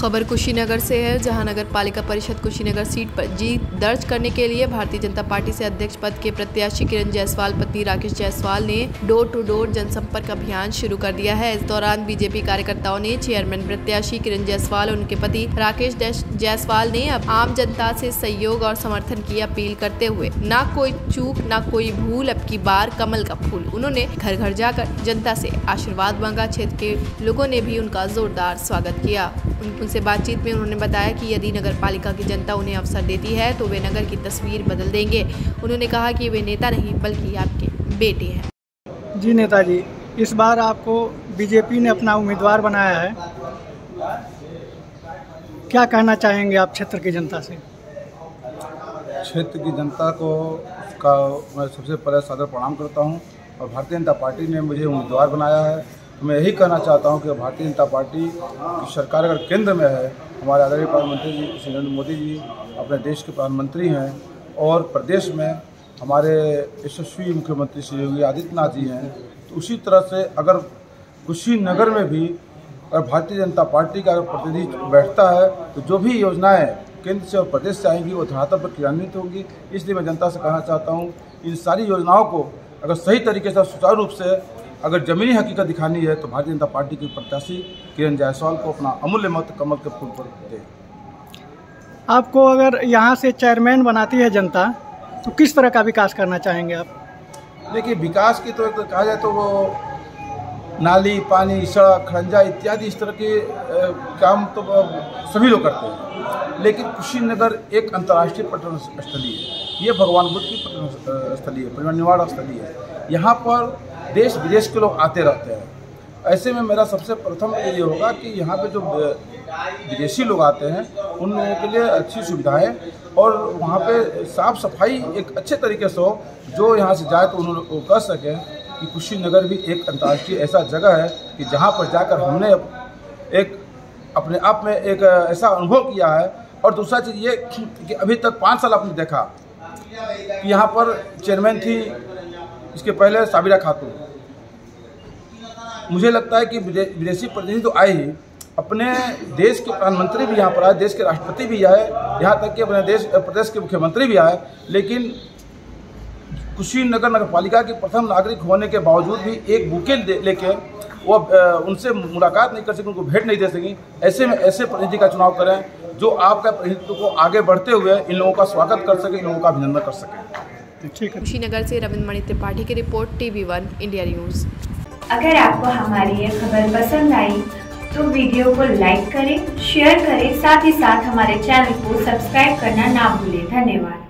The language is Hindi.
खबर कुशीनगर से है, जहां नगर पालिका परिषद कुशीनगर सीट पर जीत दर्ज करने के लिए भारतीय जनता पार्टी से अध्यक्ष पद के प्रत्याशी किरण जायसवाल पत्नी राकेश जायसवाल ने डोर टू डोर जनसंपर्क अभियान शुरू कर दिया है। इस दौरान बीजेपी कार्यकर्ताओं ने चेयरमैन प्रत्याशी किरण जायसवाल और उनके पति राकेश जायसवाल ने अब आम जनता से सहयोग और समर्थन की अपील करते हुए ना कोई चूक ना कोई भूल, अब की बार कमल का फूल। उन्होंने घर घर जाकर जनता से आशीर्वाद मांगा। क्षेत्र के लोगों ने भी उनका जोरदार स्वागत किया। उनसे बातचीत में उन्होंने बताया कि यदि नगरपालिका की जनता उन्हें अवसर देती है तो वे नगर की तस्वीर बदल देंगे। उन्होंने कहा कि वे नेता नहीं बल्कि आपके बेटे हैं। जी नेताजी, इस बार आपको बीजेपी ने अपना उम्मीदवार बनाया है, क्या कहना चाहेंगे आप क्षेत्र की जनता से? क्षेत्र की जनता को का मैं सबसे पहले सादर प्रणाम करता हूँ और भारतीय जनता पार्टी ने मुझे उम्मीदवार बनाया है। मैं यही कहना चाहता हूं कि भारतीय जनता पार्टी की सरकार अगर केंद्र में है, हमारे आदरणीय प्रधानमंत्री जी श्री नरेंद्र मोदी जी अपने देश के प्रधानमंत्री हैं और प्रदेश में हमारे यशस्वी मुख्यमंत्री श्री योगी आदित्यनाथ जी हैं, तो उसी तरह से अगर कुशीनगर में भी अगर भारतीय जनता पार्टी का अगर प्रतिनिधि बैठता है तो जो भी योजनाएँ केंद्र से और प्रदेश से आएंगी वो धरातल पर क्रियान्वित होंगी। इसलिए मैं जनता से कहना चाहता हूँ इन सारी योजनाओं को अगर सही तरीके से सुचारू रूप से अगर जमीनी हकीकत दिखानी है तो भारतीय जनता पार्टी के प्रत्याशी किरण जायसवाल को अपना अमूल्य मत कमल के फूल पर दें। आपको अगर यहाँ से चेयरमैन बनाती है जनता तो किस तरह का विकास करना चाहेंगे आप? देखिए, विकास की तो कहा जाए तो वो नाली, पानी, सड़क, खड़ंजा इत्यादि इस तरह के काम तो सभी लोग करते हैं, लेकिन कुशीनगर एक अंतर्राष्ट्रीय पर्यटन स्थली है। ये भगवान बुद्ध की पर्यटन स्थली है, परिनिर्वाण स्थली है। यहाँ पर देश विदेश के लोग आते रहते हैं। ऐसे में मेरा सबसे प्रथम ये होगा कि यहाँ पे जो विदेशी लोग आते हैं उन लोगों के लिए अच्छी सुविधाएं और वहाँ पे साफ सफाई एक अच्छे तरीके से हो, जो यहाँ से जाए तो उन लोगों कह सकें कि कुशीनगर भी एक अंतर्राष्ट्रीय ऐसा जगह है कि जहाँ पर जाकर हमने एक अपने आप में एक ऐसा अनुभव किया है। और दूसरा चीज़ ये कि अभी तक 5 साल आपने देखा कि यहाँ पर चेयरमैन थी इसके पहले साबिर खातू। मुझे लगता है कि विदेशी प्रतिनिधि तो आए ही, अपने देश के प्रधानमंत्री भी यहाँ पर आए, देश के राष्ट्रपति भी आए, यहाँ तक कि अपने देश प्रदेश के मुख्यमंत्री भी आए, लेकिन कुशीनगर नगरपालिका के प्रथम नागरिक होने के बावजूद भी एक बुके लेके वो उनसे मुलाकात नहीं कर सकें, उनको भेंट नहीं दे सकें। ऐसे में ऐसे प्रतिनिधि का चुनाव करें जो आपका प्रतिनिधित्व को आगे बढ़ते हुए इन लोगों का स्वागत कर सकें, इन लोगों का अभिनंदन कर सकें। कुशीनगर से रविंद्र मणि त्रिपाठी की रिपोर्ट, TV1 इंडिया न्यूज। अगर आपको हमारी ये खबर पसंद आई तो वीडियो को लाइक करें, शेयर करें, साथ ही साथ हमारे चैनल को सब्सक्राइब करना ना भूलें। धन्यवाद।